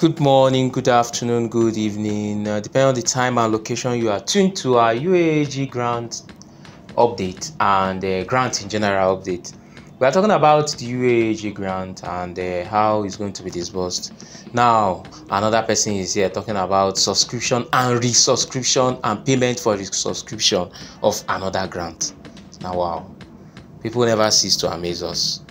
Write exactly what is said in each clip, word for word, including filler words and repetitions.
Good morning, good afternoon, good evening, uh, depending on the time and location you are tuned to our U A G grant update and uh, grant in general update. We are talking about the U A G grant and uh, how it's going to be disbursed. Now, another person is here talking about subscription and resubscription and payment for resubscription of another grant. Now, wow, people never cease to amaze us.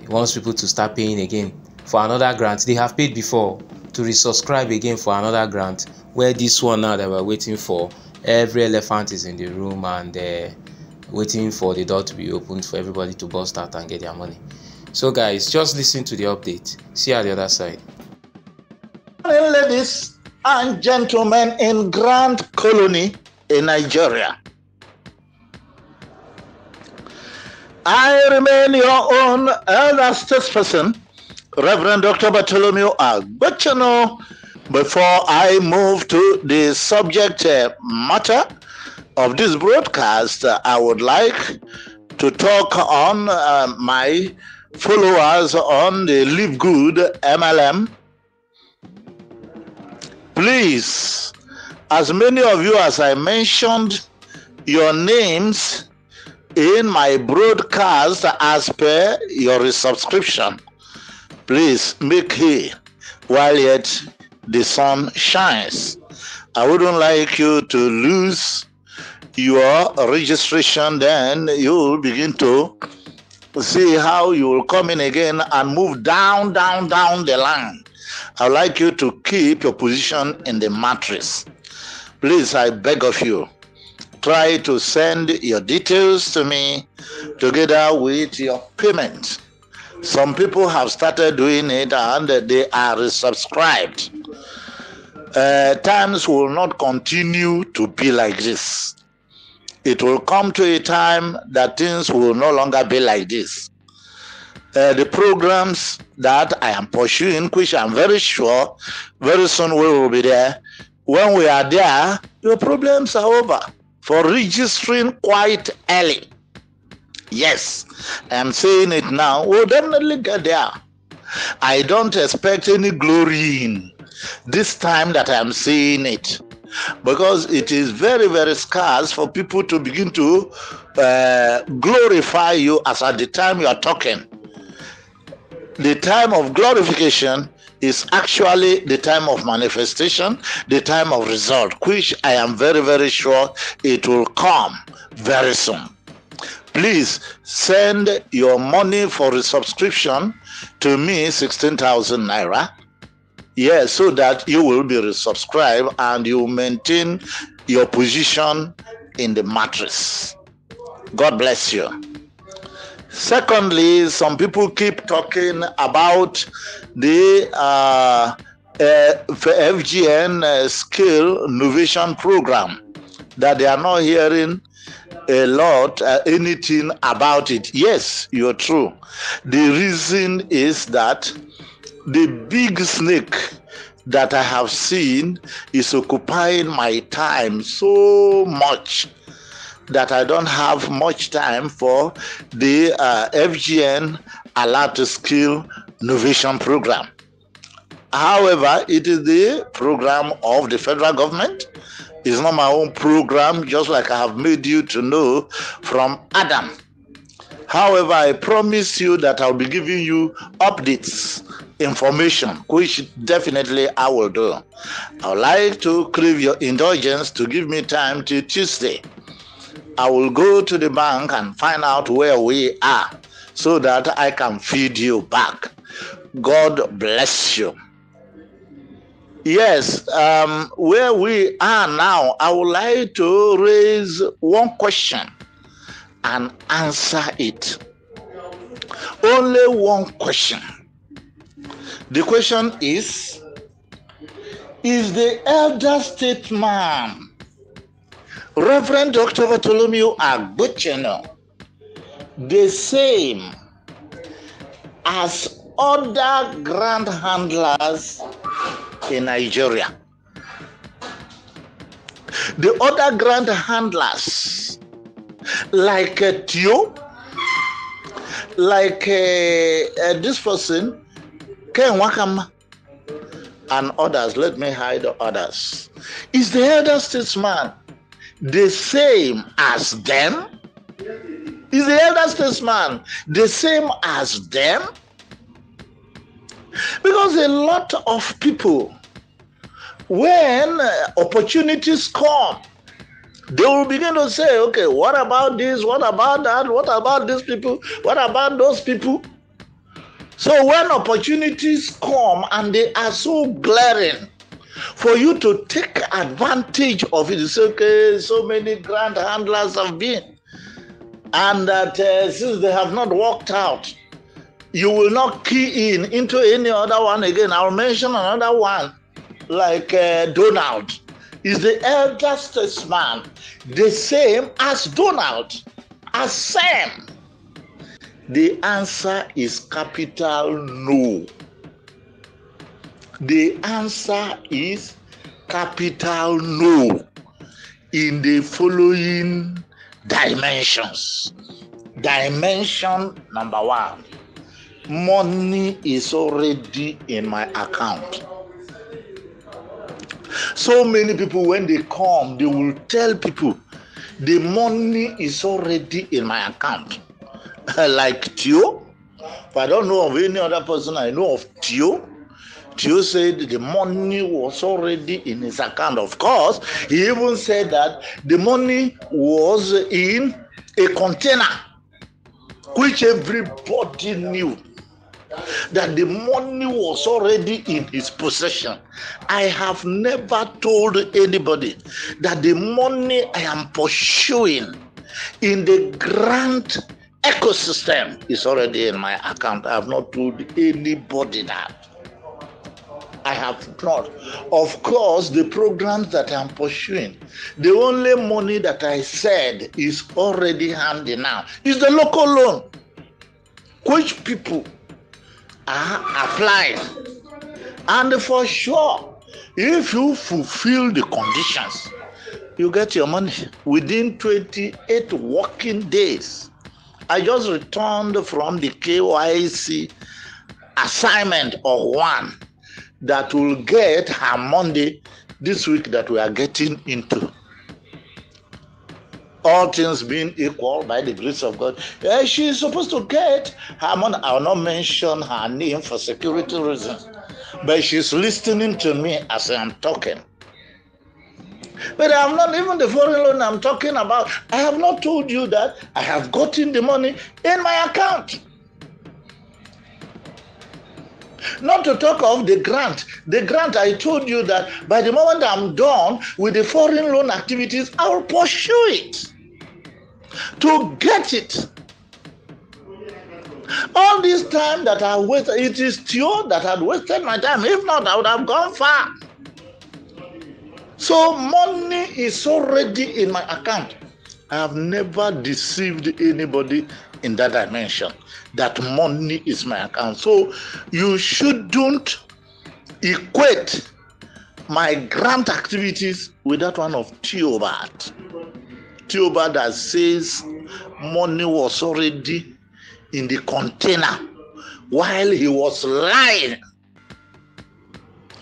He wants people to start paying again for another grant they have paid before, to resubscribe again for another grant, where this one now that we're waiting for, every elephant is in the room and uh, waiting for the door to be opened for everybody to bust out and get their money. So guys, just listen to the update. See you at the other side. Good morning, ladies and gentlemen in Grand Colony in Nigeria. I remain your own elder statesperson, Reverend Doctor Bartholomew Agbuchino. Before I move to the subject matter of this broadcast, I would like to talk on uh, my followers on the Live Good M L M. Please, as many of you as I mentioned your names in my broadcast as per your resubscription, please make hay while yet the sun shines. I wouldn't like you to lose your registration. Then you will begin to see how you will come in again and move down, down, down the line. I would like you to keep your position in the matrix. Please, I beg of you, try to send your details to me together with your payment. Some people have started doing it and they are resubscribed. Uh, times will not continue to be like this. It will come to a time that things will no longer be like this. Uh, the programs that I am pursuing, which I'm very sure very soon we will be there. When we are there, your problems are over for registering quite early. Yes, I'm saying it now. We'll definitely get there. I don't expect any glory in this time that I'm saying it, because it is very, very scarce for people to begin to uh, glorify you as at the time you are talking. The time of glorification is actually the time of manifestation, the time of result, which I am very, very sure it will come very soon. Please send your money for the subscription to me, sixteen thousand naira. Yes, so that you will be resubscribed and you maintain your position in the matrix. God bless you. Secondly, some people keep talking about the uh, uh, F G N uh, skill innovation program, that they are not hearing a lot, uh, anything about it. Yes, you're true. The reason is that the big snake that I have seen is occupying my time so much that I don't have much time for the uh, F G N Alert Skill Innovation Program. However, it is the program of the federal government. It's not my own program, just like I have made you to know from Adam. However, I promise you that I'll be giving you updates, information, which definitely I will do. I would like to crave your indulgence to give me time till Tuesday. I will go to the bank and find out where we are so that I can feed you back. God bless you. Yes, um, where we are now, I would like to raise one question and answer it. Only one question. The question is, is the elder statesman, Reverend Doctor Bartholomew Agbuchino, the same as other grant handlers in Nigeria? The other grant handlers, like uh, Theo, like uh, uh, this person, Ken Nwakama, and others, let me hide the others. Is the elder statesman the same as them? Is the elder statesman the same as them? Because a lot of people, when opportunities come, they will begin to say, okay, what about this? What about that? What about these people? What about those people? So when opportunities come and they are so glaring for you to take advantage of it, it's okay, so many grand handlers have been, and that uh, since they have not worked out, you will not key in into any other one again. I'll mention another one, like uh, Donald. Is the elder statesman the same as Donald, as Sam? The answer is capital no. The answer is capital no in the following dimensions. Dimension number one, money is already in my account. So many people, when they come, they will tell people, the money is already in my account. Like Theo, but I don't know of any other person I know of Theo. Theo said the money was already in his account. Of course, he even said that the money was in a container, which everybody knew that the money was already in his possession. I have never told anybody that the money I am pursuing in the grand ecosystem is already in my account. I have not told anybody that. I have not. Of course, the programs that I'm pursuing, the only money that I said is already handy now is the local loan, which people are applied, and for sure, if you fulfill the conditions, you get your money within twenty-eight working days. I just returned from the K Y C assignment of one that will get her Monday this week that we are getting into. All things being equal, by the grace of God, yeah, she is supposed to get her money. I will not mention her name for security reasons, but she's listening to me as I'm talking. But I'm not, even the foreign loan I'm talking about, I have not told you that I have gotten the money in my account. Not to talk of the grant. The grant, I told you that by the moment I'm done with the foreign loan activities, I'll pursue it to get it. All this time that I wasted, it is Theo that had wasted my time. If not, I would have gone far. So money is already in my account. I have never deceived anybody in that dimension, that money is my account. So you shouldn't equate my grant activities with that one of theobarth. Theobarth that says money was already in the container while he was lying.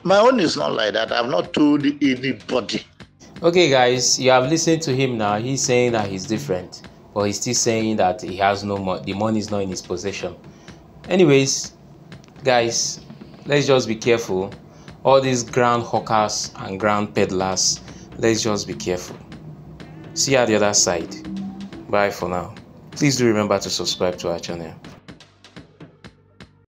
My own is not like that. I've not told anybody. Okay, guys, you have listened to him now. He's saying that he's different, but he's still saying that he has no money. The money is not in his possession. Anyways, guys, let's just be careful. All these grand hawkers and grand peddlers, let's just be careful. See you at the other side. Bye for now. Please do remember to subscribe to our channel.